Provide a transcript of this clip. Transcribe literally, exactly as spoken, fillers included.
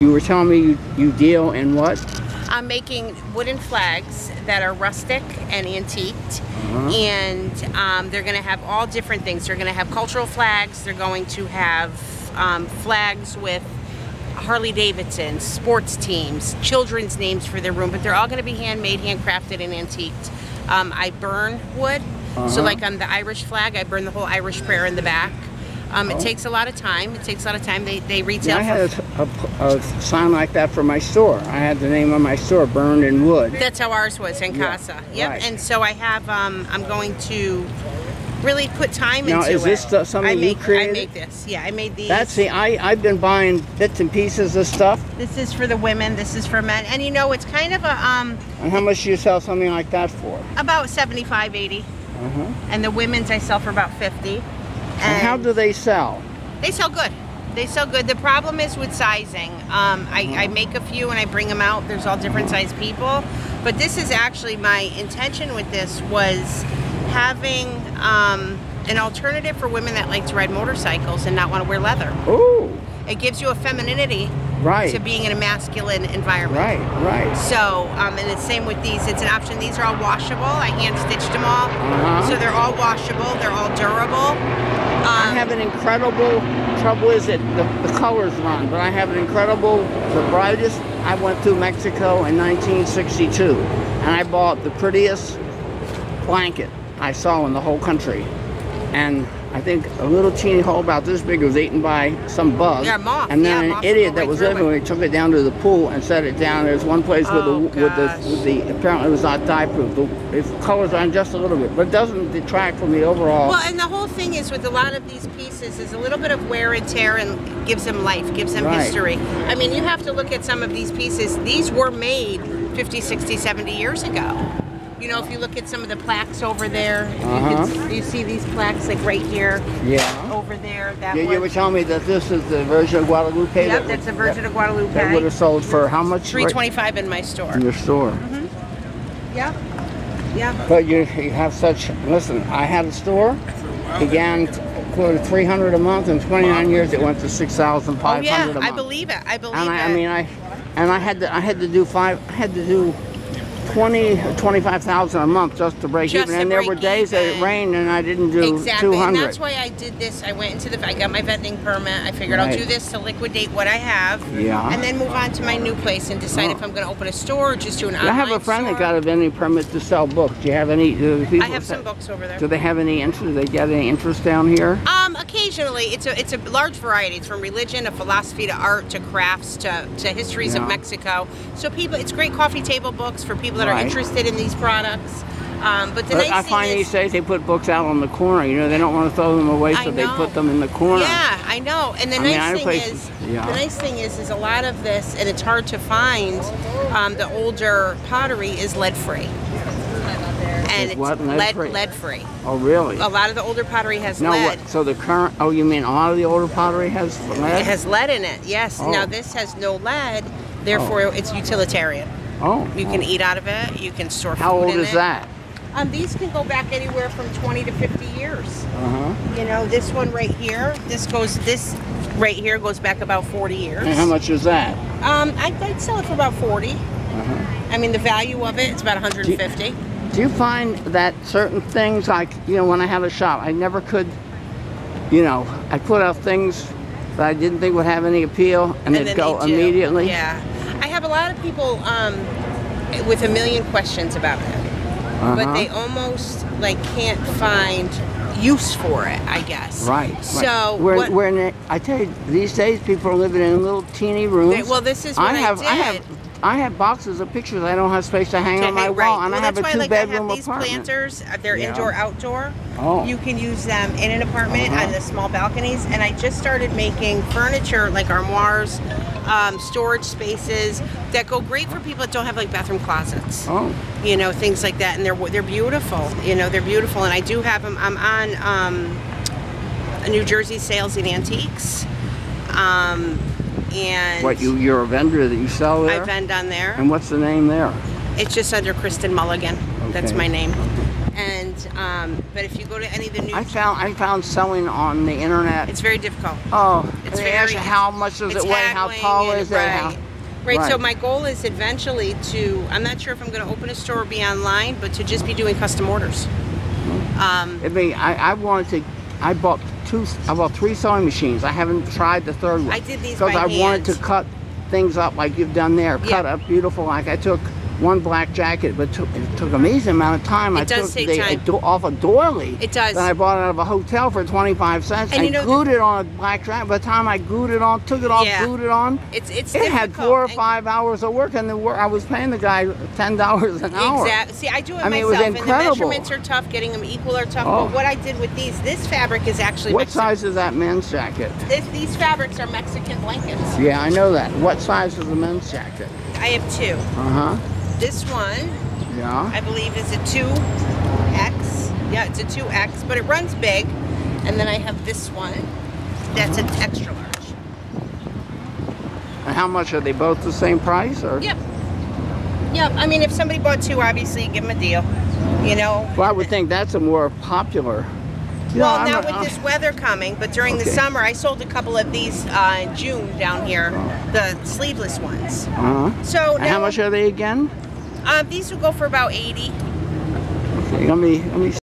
You were telling me you, you deal in what? I'm making wooden flags that are rustic and antiqued, uh-huh. and um, they're going to have all different things. They're going to have cultural flags, they're going to have um, flags with Harley-Davidson, sports teams, children's names for their room, but they're all going to be handmade, handcrafted, and antiqued. Um, I burn wood, uh-huh. so like on the Irish flag, I burn the whole Irish prayer in the back. Um, it oh. takes a lot of time. It takes a lot of time. They, they retail. Yeah, I had a, a, a sign like that for my store. I had the name of my store burned in wood. That's how ours was, in Casa. Yeah, yep. Right. And so I have, um, I'm going to really put time now, into it. Now, is this the, something I you make, created? I make this. Yeah, I made these. That's the, I, I've been buying bits and pieces of stuff. This is for the women. This is for men. And you know, it's kind of a... Um, and how much do you sell something like that for? About seventy-five, eighty. Uh-huh. And the women's I sell for about fifty. And, and how do they sell? They sell good. They sell good. The problem is with sizing. Um, I, mm-hmm. I make a few and I bring them out. There's all different size people. But this is actually my intention with this was having um, an alternative for women that like to ride motorcycles and not want to wear leather. Ooh. It gives you a femininity right. to being in a masculine environment. Right, right. So, um, and the same with these. It's an option. These are all washable. I hand-stitched them all. Uh-huh. So they're all washable. They're all durable. Um, I have an incredible, trouble is it, the, the colors run, but I have an incredible, the brightest, I went through Mexico in nineteen sixty-two, and I bought the prettiest blanket I saw in the whole country. And I think a little teeny hole about this big was eaten by some bug, yeah, moth. and then yeah, an idiot that was living with it took it down to the pool and set it down. There's one place oh, with, the, with, the, with the, apparently it was not dye-proof. The, the colors on just a little bit, but it doesn't detract from the overall. Well, and the whole thing is with a lot of these pieces is a little bit of wear and tear and gives them life, gives them right. history. I mean, you have to look at some of these pieces. These were made fifty, sixty, seventy years ago. You know, if you look at some of the plaques over there, uh-huh. you, can, you see these plaques like right here, yeah. over there. That yeah, you were telling me that this is the Virgin of Guadalupe. Yep, that that's would, the Virgin that, of Guadalupe. That would have sold for how much? three twenty-five right? in my store. In your store. Mm-hmm. Yeah, yeah. But you, you have such, listen, I had a store, began quoted three hundred a month, in twenty-nine years it went to six thousand five hundred oh, yeah, a month. I believe it, I believe and I, it. I mean, I, and I had to, I had to do five, I had to do, twenty, twenty-five thousand a month just to break just even, to and break there were days even. that it rained and I didn't do exactly. two hundred. And that's why I did this. I went into the, I got my vending permit. I figured right. I'll do this to liquidate what I have, yeah. and then move on to my new place and decide oh. if I'm going to open a store or just do an online I have a friend store. that got a vending permit to sell books. Do you have any? Do people I have some books over there. Do they have any interest? Do they get any interest down here? Um, occasionally. It's a it's a large variety. It's from religion to philosophy to art to crafts to, to histories yeah. of Mexico. So people, it's great coffee table books for people that right. are interested in these products. Um, but the but nice I find these days they put books out on the corner. You know, they don't want to throw them away, so they put them in the corner. Yeah, I know. And the I nice mean, thing is, yeah. the nice thing is, is a lot of this, and it's hard to find. Um, the older pottery is lead free, and it's what? lead lead free? lead free. Oh, really? A lot of the older pottery has no, lead. What, so the current? Oh, you mean a lot of the older pottery has lead? It has lead in it. Yes. Oh. Now this has no lead, therefore oh. it's utilitarian. Oh, you can oh. eat out of it. You can store food in it. How old is that? Um, these can go back anywhere from twenty to fifty years. Uh-huh. You know, this one right here, this goes, this right here goes back about forty years. And how much is that? Um, I, I'd sell it for about forty. Uh-huh. I mean, the value of it, it's about one hundred fifty. Do you, do you find that certain things, like, you know, when I have a shop, I never could, you know, I put out things that I didn't think would have any appeal, and, and they'd go they immediately? Yeah. I have a lot of people um, with a million questions about it, uh-huh. but they almost like can't find use for it, I guess. Right. right. So we're, what, we're in a, I tell you, these days people are living in little teeny rooms. They, well, this is what I, I have. Did. I have. I have boxes of pictures. I don't have space to hang okay, on my right. wall, and well, I have a two-bedroom like, apartment. These planters, they're yeah. indoor-outdoor. Oh. You can use them in an apartment uh-huh. on the small balconies. And I just started making furniture like armoires, um, storage spaces that go great for people that don't have like bathroom closets. Oh. You know, things like that, and they're they're beautiful. You know, they're beautiful, and I do have them. I'm on um, New Jersey Sales and Antiques. Um, And what you you're a vendor that you sell there? I vend on there. And what's the name there? It's just under Kristen Mulligan. Okay. That's my name. And And um, but if you go to any of the new, I found I found selling on the internet. It's very difficult. Oh, it's very, ask how much does it weigh? How tall is it? Right. Right, right. So my goal is eventually to, I'm not sure if I'm going to open a store or be online, but to just be doing custom orders. Um, I mean, I, I wanted to, I bought two, I bought three sewing machines. I haven't tried the third one. I did these by hand. Because I wanted to cut things up like you've done there. Cut yeah. up beautiful. Like I took one black jacket, but took, it took an amazing amount of time. It I does took take the, time. Do, off a doily. It does. That I bought out of a hotel for twenty-five cents. And I you know, glued it on a black jacket. By the time I glued it on, took it off, yeah. glued it on, it's, it's it difficult. had four or five and hours of work, and the work, I was paying the guy ten dollars an hour. Exactly. See, I do it I mean, myself, it was incredible. And the measurements are tough. Getting them equal are tough. Oh. But what I did with these, this fabric is actually What Mexican. size is that men's jacket? This, these fabrics are Mexican blankets. Yeah, I know that. What size is the men's jacket? I have two. Uh-huh. This one, yeah. I believe is a two X. Yeah, it's a two X, but it runs big. And then I have this one that's uh-huh. an extra large. And how much? Are they both the same price? Or? Yep. Yep. I mean, if somebody bought two, obviously you give them a deal, you know. Well, I would think that's a more popular. Yeah, well, I'm not a, with I'm this weather coming, but during okay. the summer, I sold a couple of these uh, in June down here, the sleeveless ones. Uh-huh. So and now, how much are they again? Uh, these will go for about eighty. Okay, let me, let me